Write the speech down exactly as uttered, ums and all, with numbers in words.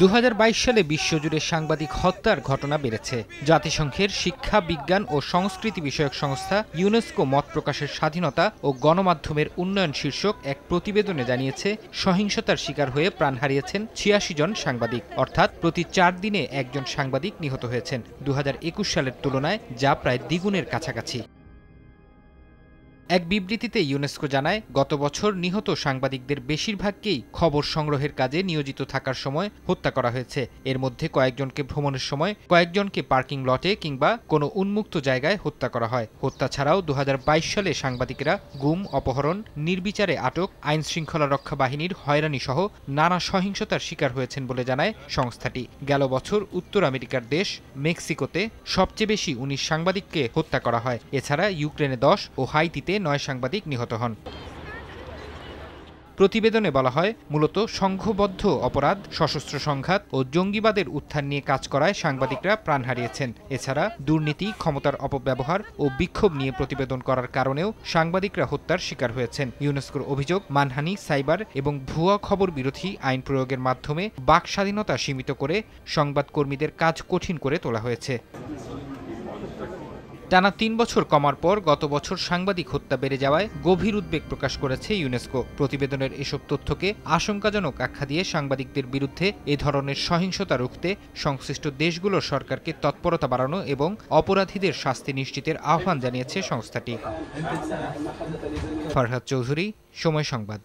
দুই হাজার বাইশ সালে বিশ্বজুড়ে সাংবাদিক হত্যার ঘটনা বেড়েছে। জাতিসংঘের শিক্ষা, বিজ্ঞান ও সংস্কৃতি বিষয়ক সংস্থা ইউনেস্কো মত প্রকাশের স্বাধীনতা ও গণমাধ্যমের উন্নয়ন শীর্ষক এক প্রতিবেদনে জানিয়েছে, সহিংসতার শিকার হয়ে প্রাণ হারিয়েছেন ছিয়াশি জন সাংবাদিক, অর্থাৎ প্রতি চার দিনে একজন সাংবাদিক নিহত হয়েছেন। দুই হাজার একুশ সালের তুলনায় যা প্রায় দ্বিগুণের কাছাকাছি। এক বিবৃতিতে ইউনেস্কো জানায়, গত বছর নিহত সাংবাদিকদের বেশিরভাগকেই খবর সংগ্রহের কাজে নিয়োজিত থাকার সময় হত্যা করা হয়েছে। এর মধ্যে কয়েকজনকে ভ্রমণের সময়, কয়েকজনকে পার্কিং লটে কিংবা কোনো উন্মুক্ত জায়গায় হত্যা করা হয়। হত্যা ছাড়াও দুই হাজার বাইশ সালে সাংবাদিকেরা গুম, অপহরণ, নির্বিচারে আটক, আইন শৃঙ্খলা রক্ষা বাহিনীর হয়রানি সহ নানা সহিংসতার শিকার হয়েছেন বলে জানায় সংস্থাটি। গেল বছর উত্তর আমেরিকার দেশ মেক্সিকোতে সবচেয়ে বেশি উনিশ সাংবাদিককে হত্যা করা হয়। এছাড়া ইউক্রেনে দশ ও হাইতিতে নয় সাংবাদিক নিহত হন। প্রতিবেদনে বলা হয়, মূলত সংঘবদ্ধ অপরাধ, সশস্ত্র সংঘাত ও জঙ্গিবাদের উত্থান নিয়ে কাজ করায় সাংবাদিকরা প্রাণ হারিয়েছেন। এছাড়া দুর্নীতি, ক্ষমতার অপব্যবহার ও বিক্ষোভ নিয়ে প্রতিবেদন করার কারণেও সাংবাদিকরা হত্যার শিকার হয়েছেন। ইউনেস্কোর অভিযোগ, মানহানি, সাইবার এবং ভুয়া খবর বিরোধী আইন প্রয়োগের মাধ্যমে বাক স্বাধীনতা সীমিত করে সংবাদকর্মীদের কাজ কঠিন করে তোলা হয়েছে। টানা তিন বছর কমার পর গত বছর সাংবাদিক হত্যা বেড়ে যাওয়ায় গভীর উদ্বেগ প্রকাশ করেছে ইউনেস্কো। প্রতিবেদনের এসব তথ্যকে আশঙ্কাজনক আখ্যা দিয়ে সাংবাদিকদের বিরুদ্ধে এ ধরনের সহিংসতা রুখতে সংশ্লিষ্ট দেশগুলোর সরকারকে তৎপরতা বাড়ানো এবং অপরাধীদের শাস্তি নিশ্চিতের আহ্বান জানিয়েছে সংস্থাটি। ফরহাদ চৌধুরী, সময় সংবাদ।